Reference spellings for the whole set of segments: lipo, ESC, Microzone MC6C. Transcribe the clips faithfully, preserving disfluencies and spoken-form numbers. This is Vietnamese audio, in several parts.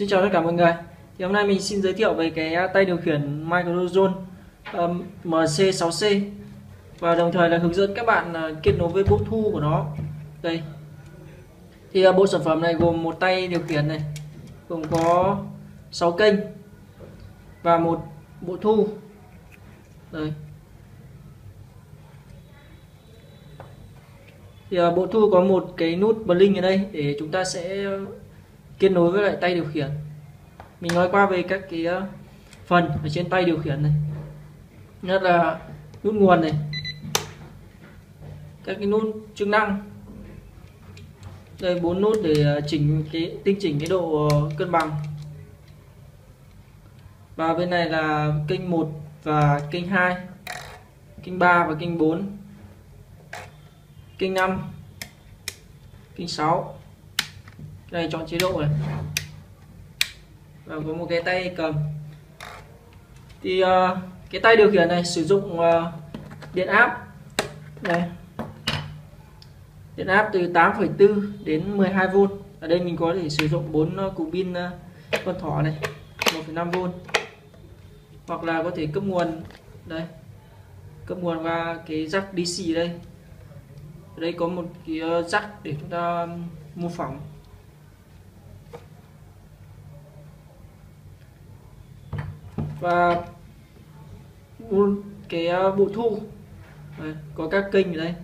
Xin chào tất cả mọi người. Thì hôm nay mình xin giới thiệu về cái tay điều khiển Microzone um, M C sáu C và đồng thời là hướng dẫn các bạn uh, kết nối với bộ thu của nó. Đây. Thì uh, bộ sản phẩm này gồm một tay điều khiển này, gồm có sáu kênh và một bộ thu. Đây. Thì uh, bộ thu có một cái nút blink ở đây để chúng ta sẽ kết nối với lại tay điều khiển. Mình nói qua về các cái phần ở trên tay điều khiển này, nhất là nút nguồn này, các cái nút chức năng. Đây, bốn nút để chỉnh cái tinh chỉnh cái độ cân bằng. Và bên này là kênh một và kênh hai, kênh ba và kênh bốn, kênh năm, kênh sáu. Đây, chọn chế độ này. Và có một cái tay cầm. Thì uh, cái tay điều khiển này sử dụng uh, điện áp này. Điện áp từ tám phẩy bốn đến mười hai vôn. Ở đây mình có thể sử dụng bốn cục pin uh, con thỏ này, một phẩy năm vôn. Hoặc là có thể cấp nguồn đây. Cấp nguồn qua cái jack đê xê đây. Ở đây có một cái jack để chúng ta mô phỏng. Và cái bộ thu đây, có các kênh ở đây.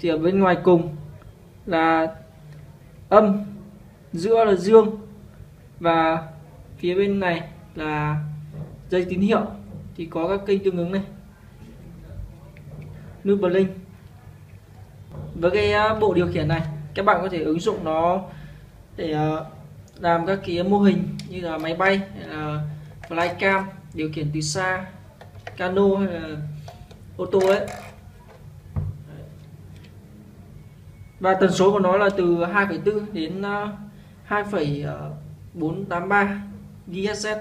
Thì ở bên ngoài cùng là âm, giữa là dương, và phía bên này là dây tín hiệu. Thì có các kênh tương ứng này, nút blink. Với cái bộ điều khiển này, các bạn có thể ứng dụng nó để làm các cái mô hình như là máy bay hay là flycam, điều khiển từ xa, cano hay là ô tô ấy. Và tần số của nó là từ hai phẩy bốn đến hai phẩy bốn tám ba giê ét zét.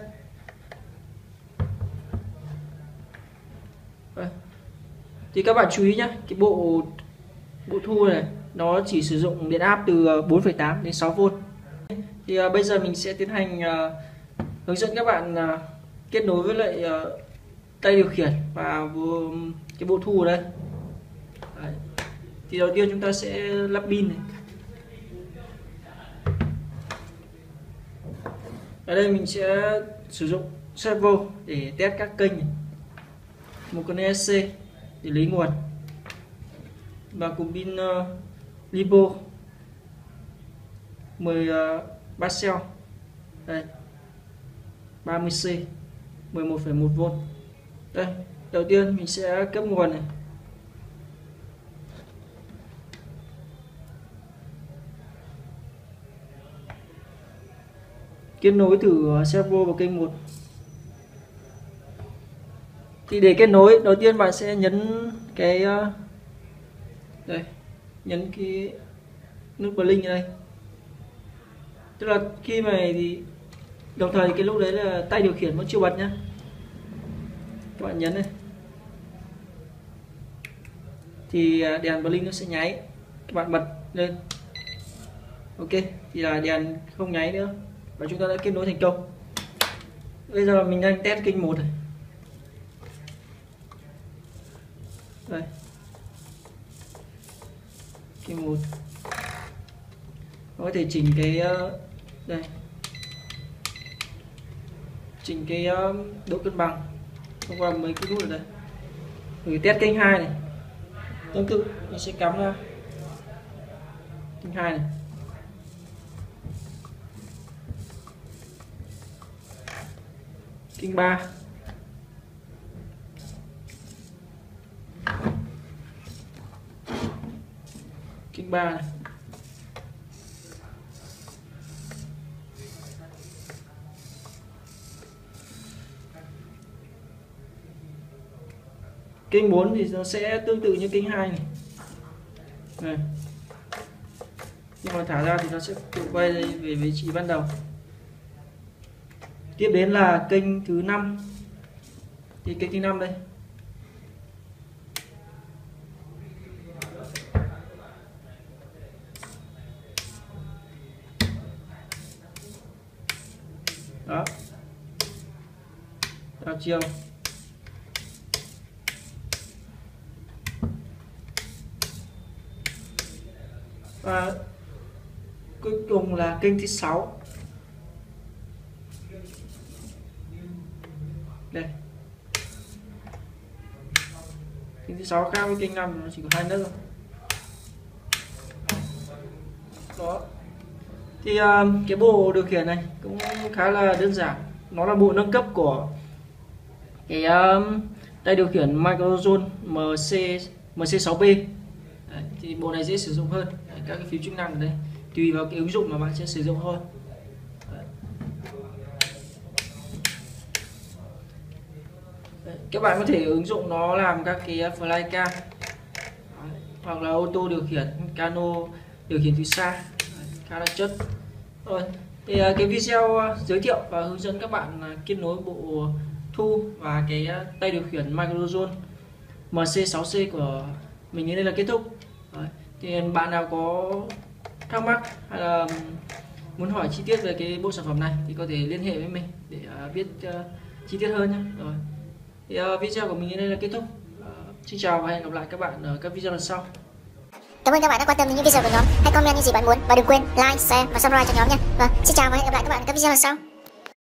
Thì các bạn chú ý nhé, cái bộ bộ thu này nó chỉ sử dụng điện áp từ bốn phẩy tám đến sáu vôn. Thì à, bây giờ mình sẽ tiến hành à, hướng dẫn các bạn uh, kết nối với lại uh, tay điều khiển và uh, cái bộ thu ở đây. Đấy. Thì đầu tiên chúng ta sẽ lắp pin này. Ở đây mình sẽ sử dụng servo để test các kênh này. Một con e ét xê để lấy nguồn và cục pin uh, lipo mười ba xeo. Đây. ba mươi xê mười một phẩy một vôn. Đây, đầu tiên mình sẽ cấp nguồn này. Kết nối thử servo vào kênh một. Thì để kết nối, đầu tiên bạn sẽ nhấn cái đây, nhấn cái nút blink ở đây. Tức là khi mà thì đồng thời cái lúc đấy là tay điều khiển vẫn chưa bật nhé. Các bạn nhấn đây thì đèn blink nó sẽ nháy. Các bạn bật lên, ok, thì là đèn không nháy nữa và chúng ta đã kết nối thành công. Bây giờ mình đang test kênh một này. Đây, kênh một có thể chỉnh cái đây, chỉnh cái độ cân bằng thông qua mấy cái nút ở đây. Rồi test kênh hai này, tương tự mình sẽ cắm ra kênh hai này. Kênh ba. Kênh ba này. Kênh bốn thì nó sẽ tương tự như kênh hai này. Đây. Nhưng mà thả ra thì nó sẽ tự quay về vị trí ban đầu. Tiếp đến là kênh thứ năm. Thì kênh thứ năm đây. chiêng. Và cuối cùng là kênh thứ sáu. Đây. Kênh thứ sáu khác với kênh năm, nó chỉ có hai nấc thôi. Đó. Thì cái bộ điều khiển này cũng khá là đơn giản. Nó là bộ nâng cấp của cái tay điều khiển Microzone M C M C sáu B. Đấy, thì bộ này dễ sử dụng hơn. Đấy, các cái phím chức năng ở đây tùy vào cái ứng dụng mà bạn sẽ sử dụng thôi. Đấy. Đấy, các bạn có thể ứng dụng nó làm các cái flycam hoặc là ô tô điều khiển, cano điều khiển từ xa. Đấy, khá là chất. Rồi thì cái video giới thiệu và hướng dẫn các bạn kết nối bộ thu và cái tay điều khiển Microzone M C sáu C của mình đến đây là kết thúc. Đấy. Thì bạn nào có thắc mắc hay là muốn hỏi chi tiết về cái bộ sản phẩm này thì có thể liên hệ với mình để uh, biết uh, chi tiết hơn nhé. Rồi. Thì uh, video của mình đến đây là kết thúc. Uh, xin chào và hẹn gặp lại các bạn ở các video lần sau. Cảm ơn các bạn đã quan tâm đến những video của nhóm. Hãy comment những gì bạn muốn và đừng quên like, share và subscribe cho nhóm nha. Và xin chào và hẹn gặp lại các bạn ở các video lần sau.